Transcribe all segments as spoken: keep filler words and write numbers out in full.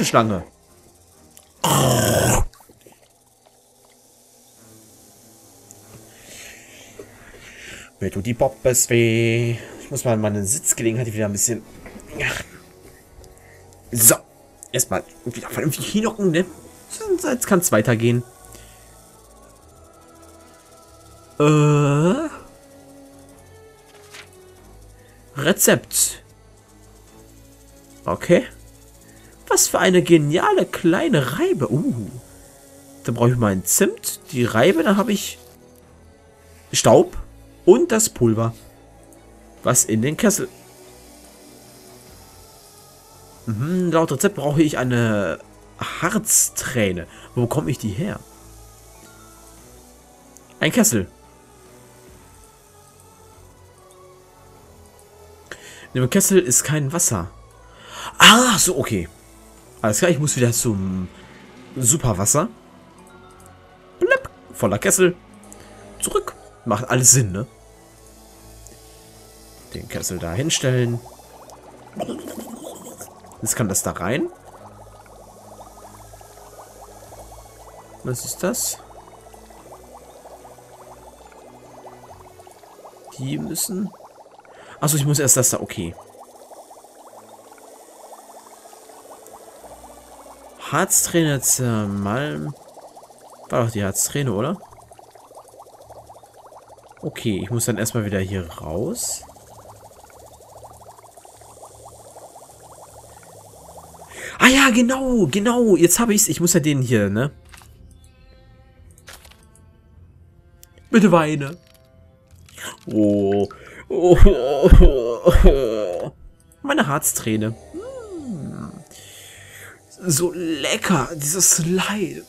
Eisenschlange. Mir tut die Poppes weh. Ich muss mal meine Sitzgelegenheit wieder ein bisschen... So. Erstmal wieder vernünftig hinocken, ne? Jetzt kann es weitergehen. Äh... Rezept. Okay. Was für eine geniale kleine Reibe. Uh. Dann brauche ich meinen Zimt, die Reibe, dann habe ich Staub und das Pulver. Was in den Kessel. Mhm, laut Rezept brauche ich eine Harzträne. Wo bekomme ich die her? Ein Kessel. In dem Kessel ist kein Wasser. Ah, so, okay. Alles klar, ich muss wieder zum Superwasser. Blip, voller Kessel. Zurück. Macht alles Sinn, ne? Den Kessel da hinstellen. Jetzt kann das da rein. Was ist das? Die müssen... Achso, ich muss erst das da, okay. Harzträne zermalmen. War doch die Harzträne, oder? Okay, ich muss dann erstmal wieder hier raus. Ah ja, genau, genau. Jetzt habe ich's. Ich muss ja den hier, ne? Bitte weine. Oh. Oh, oh, oh, oh. Meine Harzträne. Mmh. So lecker, dieses Leid.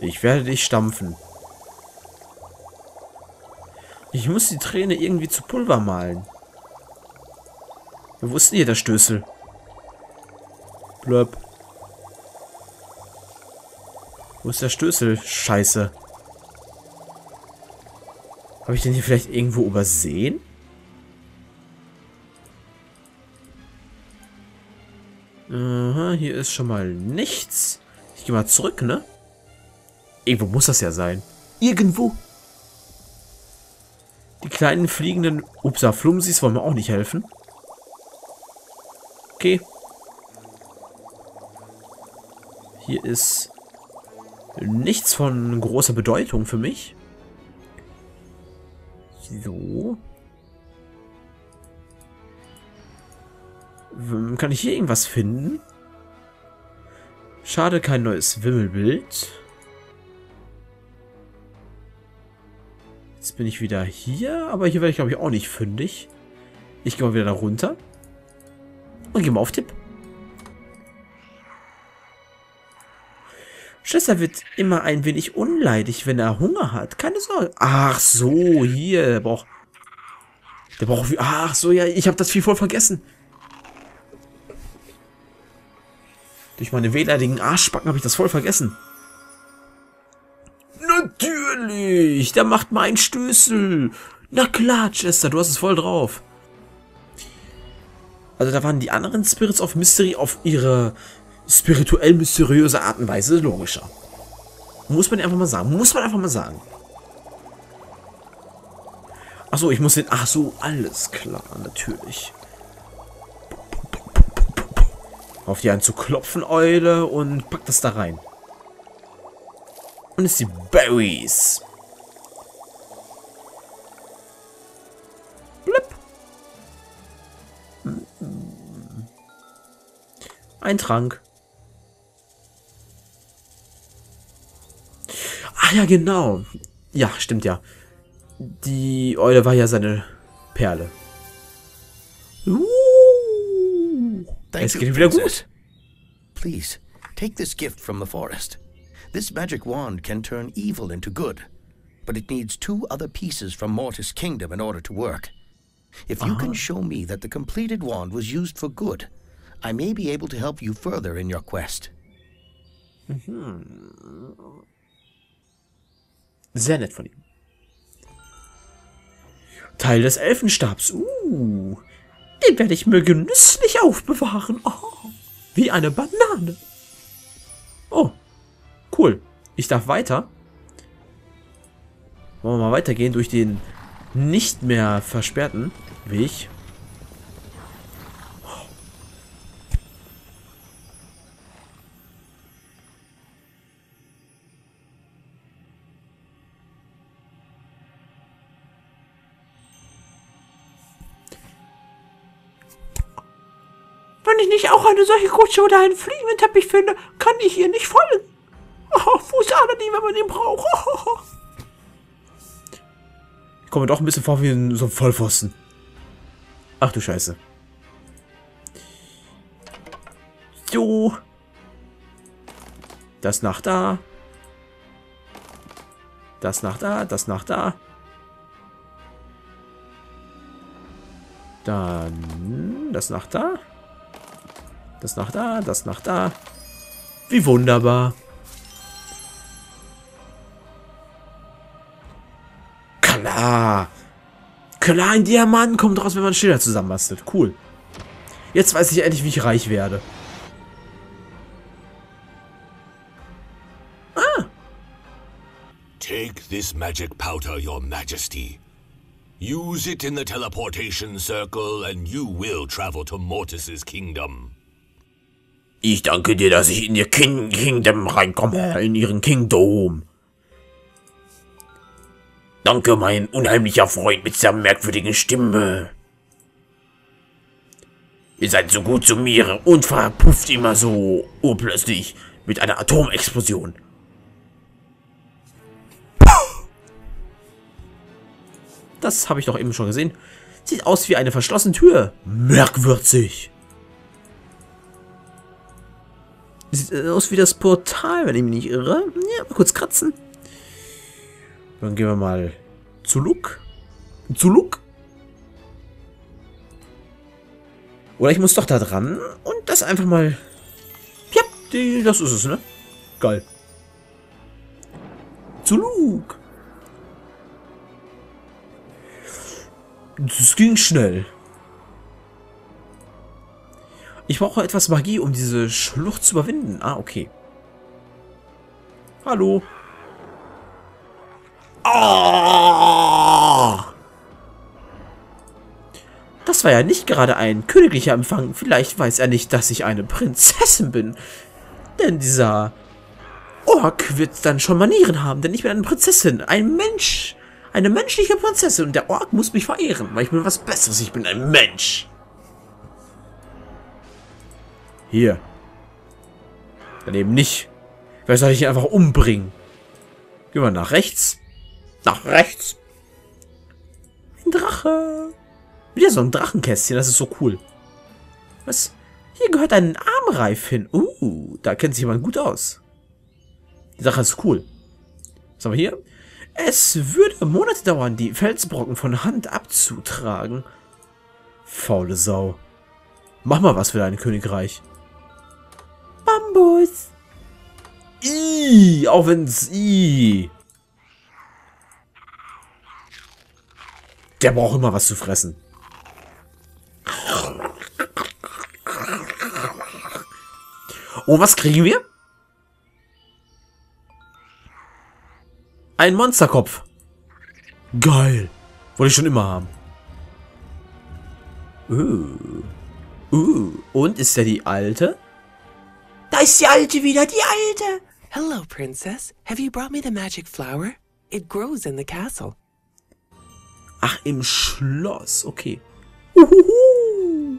Ich werde dich stampfen. Ich muss die Träne irgendwie zu Pulver mahlen. Wo ist denn hier der Stößel? Blöb. Wo ist der Stößel? Scheiße. Habe ich den hier vielleicht irgendwo übersehen? Aha, hier ist schon mal nichts. Ich gehe mal zurück, ne? Irgendwo muss das ja sein. Irgendwo. Die kleinen fliegenden Upsa-Flumsis wollen mir auch nicht helfen. Okay. Hier ist nichts von großer Bedeutung für mich. So. Kann ich hier irgendwas finden? Schade, kein neues Wimmelbild. Jetzt bin ich wieder hier, aber hier werde ich, glaube ich, auch nicht fündig. Ich gehe mal wieder da runter. Und gehe mal auf Tipp. Schlüssel wird immer ein wenig unleidig, wenn er Hunger hat. Keine Sorge. Ach so, hier. Der braucht... Der braucht... Ach so, ja. Ich habe das viel voll vergessen. Durch meine wehleidigen Arschbacken habe ich das voll vergessen. Natürlich. Der macht mal einen Stößel. Na klar, Chester. Du hast es voll drauf. Also da waren die anderen Spirits of Mystery auf ihre... spirituell mysteriöse Art und Weise logischer. Muss man einfach mal sagen. Muss man einfach mal sagen. Achso, ich muss den... Ach so, alles klar, natürlich. Auf die einen zu klopfen, Eule, und pack das da rein. Und es sind die Berries. Blip. Ein Trank. Ja, genau. Ja, stimmt ja. Die Eule war ja seine Perle. Uh, es geht ihm wieder gut. Please, take this gift from the forest. This magic wand can turn evil into good, but it needs two other pieces from Mortis' Kingdom in order to work. If you can show me that the completed wand was used for good, I may be able to help you further in your quest. Mhm. Sehr nett von ihm. Teil des Elfenstabs. Uh. Den werde ich mir genüsslich aufbewahren. Oh, wie eine Banane. Oh, cool. Ich darf weiter. Wollen wir mal weitergehen durch den nicht mehr versperrten Weg. Oh. Wenn ich nicht auch eine solche Kutsche oder einen fliegenden Teppich finde, kann ich ihr nicht folgen. Oh, Fußader, die, wenn man ihn braucht. Oh. Ich komme doch ein bisschen vor wie so ein Vollpfosten. Ach du Scheiße. So. Das nach da. Das nach da, das nach da. Dann das nach da. Das nach da, das nach da. Wie wunderbar. Klar. Klar, ein Diamanten kommt raus, wenn man Schilder zusammenbastelt. Cool. Jetzt weiß ich endlich, wie ich reich werde. Ah. Take this magic powder, your majesty. Use it in the teleportation circle and you will travel to Mortis' Kingdom. Ich danke dir, dass ich in ihr King Kingdom reinkomme, in ihren Kingdom. Danke, mein unheimlicher Freund mit seiner merkwürdigen Stimme. Ihr seid so gut zu mir und verpufft immer so urplötzlich mit einer Atomexplosion. Das habe ich doch eben schon gesehen. Sieht aus wie eine verschlossene Tür. Merkwürdig. Sieht aus wie das Portal, wenn ich mich nicht irre. Ja, mal kurz kratzen. Dann gehen wir mal zu Luke. Zu Luke? Oder ich muss doch da dran und das einfach mal... Ja, die, das ist es, ne? Geil. Zu Luke. Das ging schnell. Ich brauche etwas Magie, um diese Schlucht zu überwinden. Ah, okay. Hallo. Oh! Das war ja nicht gerade ein königlicher Empfang. Vielleicht weiß er nicht, dass ich eine Prinzessin bin. Denn dieser Ork wird dann schon Manieren haben, denn ich bin eine Prinzessin. Ein Mensch. Eine menschliche Prinzessin. Und der Ork muss mich verehren, weil ich bin was Besseres. Ich bin ein Mensch. Hier. Daneben nicht. Vielleicht soll ich ihn einfach umbringen. Gehen wir nach rechts. Nach rechts. Ein Drache. Wieder so ein Drachenkästchen. Das ist so cool. Was? Hier gehört ein Armreif hin. Uh, da kennt sich jemand gut aus. Die Sache ist cool. Was haben wir hier? Es würde Monate dauern, die Felsbrocken von Hand abzutragen. Faule Sau. Mach mal was für dein Königreich. Bambus. Ih, auch wenn's i. Der braucht immer was zu fressen. Und was kriegen wir? Ein Monsterkopf. Geil. Wollte ich schon immer haben. Uh. Uh. Und ist der die Alte? Da ist die Alte wieder, die Alte. Hello, Princess. Have you brought me the magic flower? It grows in the castle. Ach, im Schloss. Okay. Uhuhu.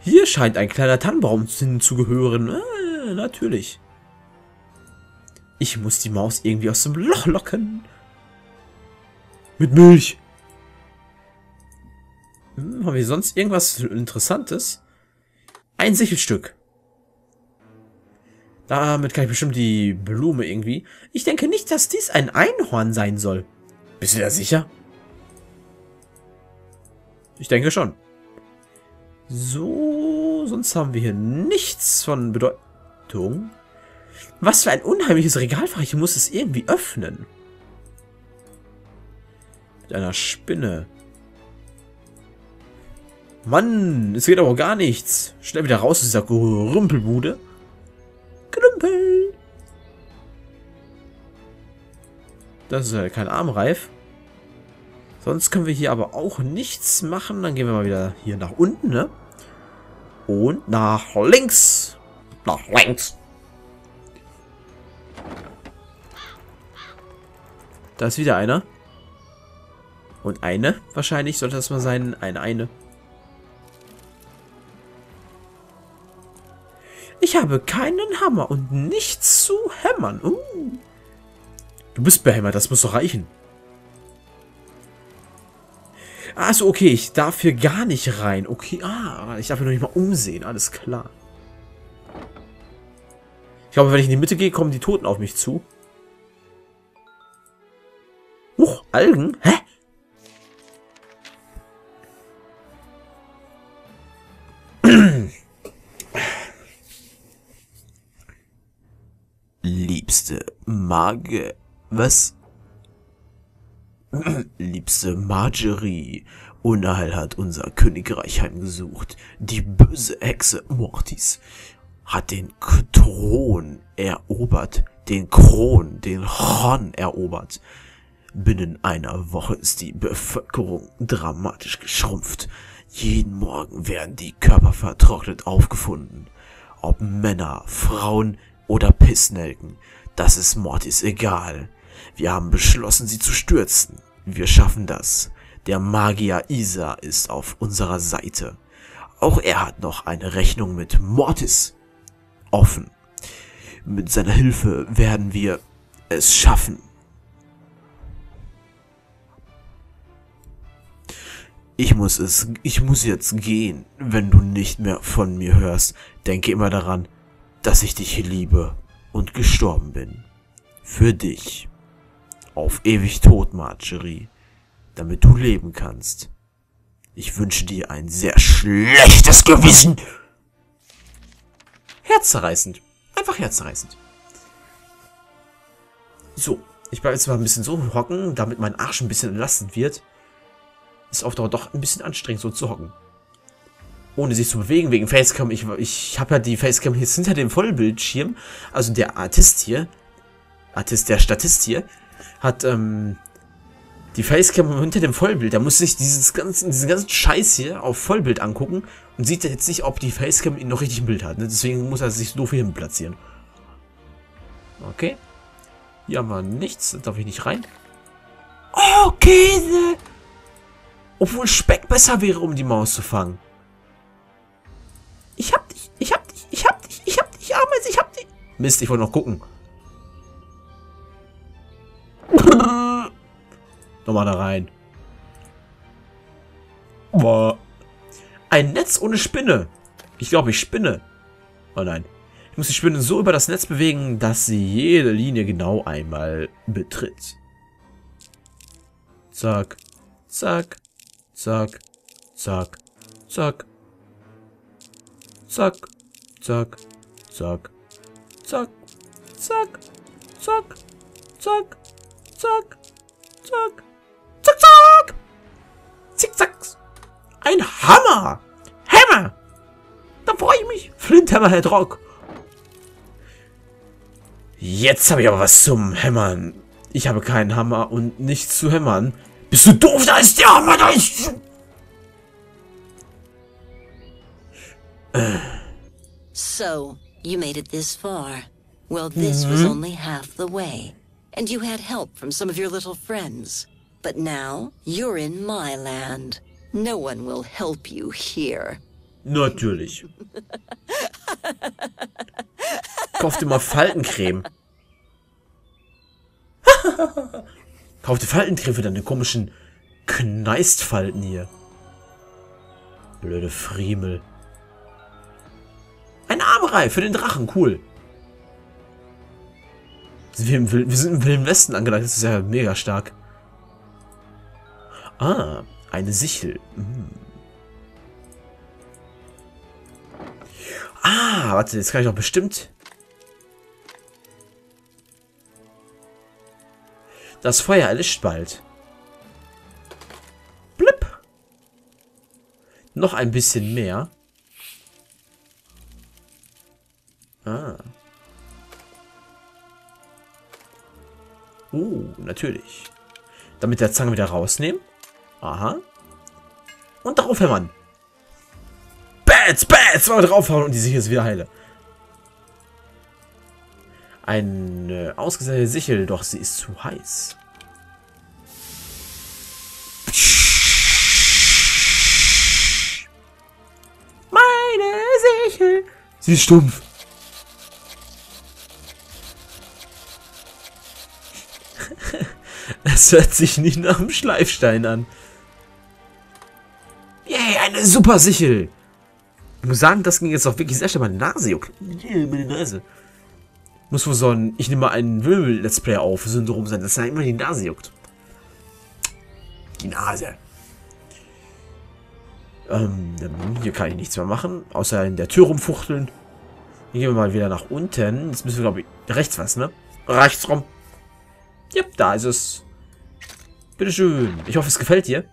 Hier scheint ein kleiner Tannenbaum hinzugehören. Ah, natürlich. Ich muss die Maus irgendwie aus dem Loch locken. Mit Milch. Hm, haben wir sonst irgendwas Interessantes? Ein Sichelstück. Damit kann ich bestimmt die Blume irgendwie. Ich denke nicht, dass dies ein Einhorn sein soll. Bist du da sicher? Ich denke schon. So, sonst haben wir hier nichts von Bedeutung. Was für ein unheimliches Regalfach. Ich muss es irgendwie öffnen. Mit einer Spinne. Mann, es geht aber gar nichts. Schnell wieder raus aus dieser Gerümpelbude. Gerümpel. Das ist ja kein Armreif. Sonst können wir hier aber auch nichts machen. Dann gehen wir mal wieder hier nach unten, ne? Und nach links. Nach links. Da ist wieder einer. Und eine, wahrscheinlich sollte das mal sein. Eine, eine. Ich habe keinen Hammer und nichts zu hämmern. Uh. Du bist behämmert, das muss doch reichen. Achso, okay, ich darf hier gar nicht rein. Okay, ah, ich darf hier noch nicht mal umsehen, alles klar. Ich glaube, wenn ich in die Mitte gehe, kommen die Toten auf mich zu. Huch, Algen? Hä? Liebste Marge... Was? Liebste Marjorie, Unheil hat unser Königreich heimgesucht. Die böse Hexe Mortis hat den Thron erobert. Den Kron, den Horn erobert. Binnen einer Woche ist die Bevölkerung dramatisch geschrumpft. Jeden Morgen werden die Körper vertrocknet aufgefunden. Ob Männer, Frauen oder Pissnelken, das ist Mortis egal. Wir haben beschlossen, sie zu stürzen. Wir schaffen das. Der Magier Isa ist auf unserer Seite. Auch er hat noch eine Rechnung mit Mortis offen. Mit seiner Hilfe werden wir es schaffen. Ich muss es, ich muss jetzt gehen, wenn du nicht mehr von mir hörst. Denke immer daran, dass ich dich liebe und gestorben bin. Für dich. Auf ewig tot, Marjorie. Damit du leben kannst. Ich wünsche dir ein sehr schlechtes Gewissen. Herzzerreißend. Einfach herzzerreißend. So. Ich bleibe jetzt mal ein bisschen so hocken, damit mein Arsch ein bisschen entlastet wird. Ist auf Dauer doch ein bisschen anstrengend, so zu hocken. Ohne sich zu bewegen, wegen Facecam. Ich, ich habe ja die Facecam jetzt hinter dem Vollbildschirm. Also der Artist hier... Artist, der Statist hier, hat ähm, die Facecam hinter dem Vollbild. Da muss sich dieses ganzen, diesen ganzen Scheiß hier auf Vollbild angucken und sieht jetzt nicht, ob die Facecam ihn noch richtig im Bild hat. Ne? Deswegen muss er sich so doof hier hin platzieren. Okay. Hier haben wir nichts. Da darf ich nicht rein. Oh, Käse! Obwohl Speck besser wäre, um die Maus zu fangen. Ich hab dich, ich hab dich, ich hab dich, ich hab dich, Ameise, ich hab dich. Mist, ich wollte noch gucken. Nochmal da rein. Boah. Ein Netz ohne Spinne. Ich glaube, ich spinne. Oh nein. Ich muss die Spinne so über das Netz bewegen, dass sie jede Linie genau einmal betritt. Zack. Zack. Zack. Zack. Zack. Zack. Zack. Zack. Zack. Zack. Zack. Zack. Zack. Zack. Zack, zack. Zickzack. Ein Hammer. Hammer. Da freue ich mich. Flint Hammerhead Rock. Jetzt habe ich aber was zum Hämmern. Ich habe keinen Hammer und nichts zu hämmern. Bist du doof? Da ist der Hammer. Da ist... Äh. So, you made it this far. Well, this was only half the way. And you had help from some of your little friends. But now, you're in my land. No one will help you here. Natürlich. Kauft immer Faltencreme. Kauft die Faltencreme für deine komischen Kneistfalten hier. Blöde Friemel. Ein Armreif für den Drachen, cool. Wir, wir sind im Wilden Westen angelangt, das ist ja mega stark. Ah, eine Sichel. Hm. Ah, warte, jetzt kann ich doch bestimmt... Das Feuer erlischt bald. Blip. Noch ein bisschen mehr. Ah. Uh, natürlich. Dann mit der Zange wieder rausnehmen. Aha. Und darauf hämmern. Bats, Bats! Mal draufhauen und die Sichel ist wieder heile. Eine ausgesäte Sichel, doch sie ist zu heiß. Meine Sichel! Sie ist stumpf. Das hört sich nicht nach einem Schleifstein an. Yay, eine super Sichel! Ich muss sagen, das ging jetzt auch wirklich sehr schnell. Meine Nase juckt. Meine Nase. Muss wohl so ein, ich nehme mal einen Wimmelbild-Let's Play auf, Syndrom sein, dass er immer die Nase juckt. Die Nase. Ähm, hier kann ich nichts mehr machen, außer in der Tür rumfuchteln. Hier gehen wir mal wieder nach unten. Jetzt müssen wir, glaube ich, rechts was, ne? Rechts rum. Ja, da ist es. Bitteschön. Ich hoffe, es gefällt dir.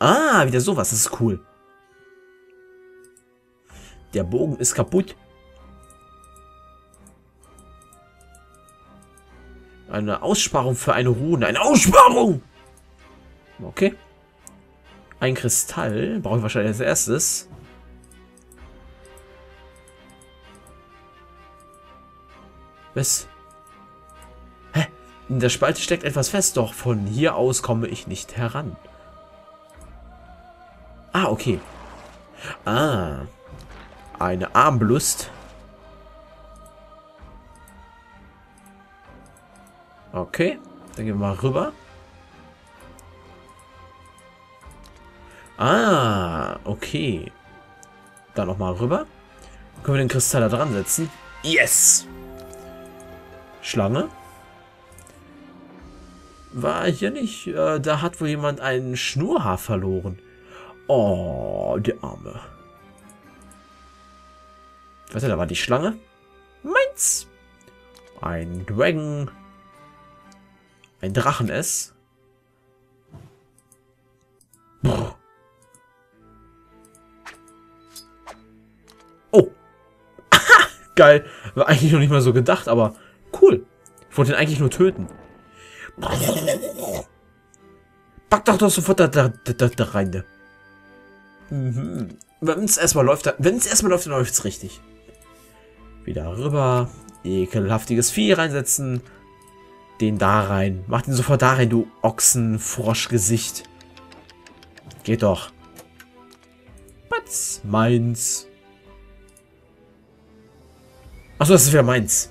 Ah, wieder sowas. Das ist cool. Der Bogen ist kaputt. Eine Aussparung für eine Rune. Eine Aussparung! Okay. Ein Kristall. Brauche ich wahrscheinlich als erstes. Was? Hä? In der Spalte steckt etwas fest, doch von hier aus komme ich nicht heran. Ah, okay. Ah. Eine Armbrust. Okay. Dann gehen wir mal rüber. Ah, okay. Dann nochmal rüber. Dann können wir den Kristall da dran setzen. Yes! Schlange. War hier nicht. Äh, da hat wohl jemand ein Schnurrhaar verloren. Oh, der Arme. Warte, da war die Schlange. Meins. Ein Dragon. Ein Drachen-S. Oh. Aha, geil. War eigentlich noch nicht mal so gedacht, aber cool. Ich wollte ihn eigentlich nur töten. Pack doch doch sofort da, da, da, da rein. Mhm. Wenn es erstmal läuft, wenn es erstmal läuft, dann läuft es richtig. Wieder rüber. Ekelhaftiges Vieh reinsetzen. Den da rein. Mach den sofort da rein, du Ochsenfroschgesicht. Geht doch. Was? Meins. Achso, das ist wieder meins.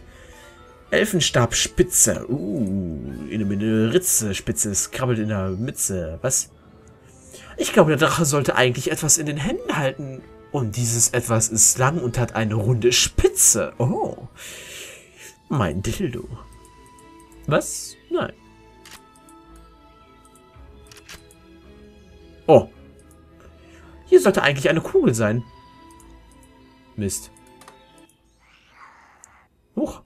Elfenstabspitze. Uh, in eine Ritze. Spitze. Es krabbelt in der Mütze. Was? Ich glaube, der Drache sollte eigentlich etwas in den Händen halten. Und dieses Etwas ist lang und hat eine runde Spitze. Oh. Mein Dildo. Was? Nein. Oh. Hier sollte eigentlich eine Kugel sein. Mist. Huch.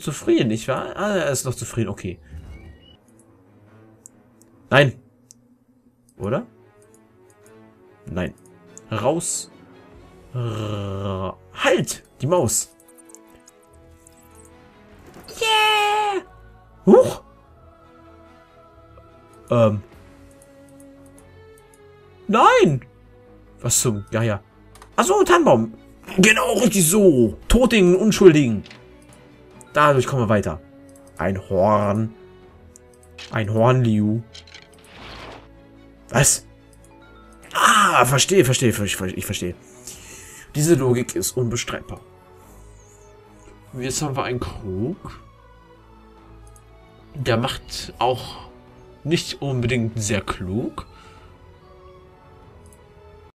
Zufrieden, nicht wahr? Ah, er ist noch zufrieden, okay. Nein. Oder? Nein. Raus. R halt! Die Maus. Yeah! Huch! Ähm. Nein! Was zum Geier? Achso, Tannenbaum. Genau, richtig so. Totigen, Unschuldigen. Dadurch kommen wir weiter. Ein Horn. Ein Hornliu. Was? Ah, verstehe, verstehe, verstehe, ich verstehe. Diese Logik ist unbestreitbar. Jetzt haben wir einen Krug. Der macht auch nicht unbedingt sehr klug.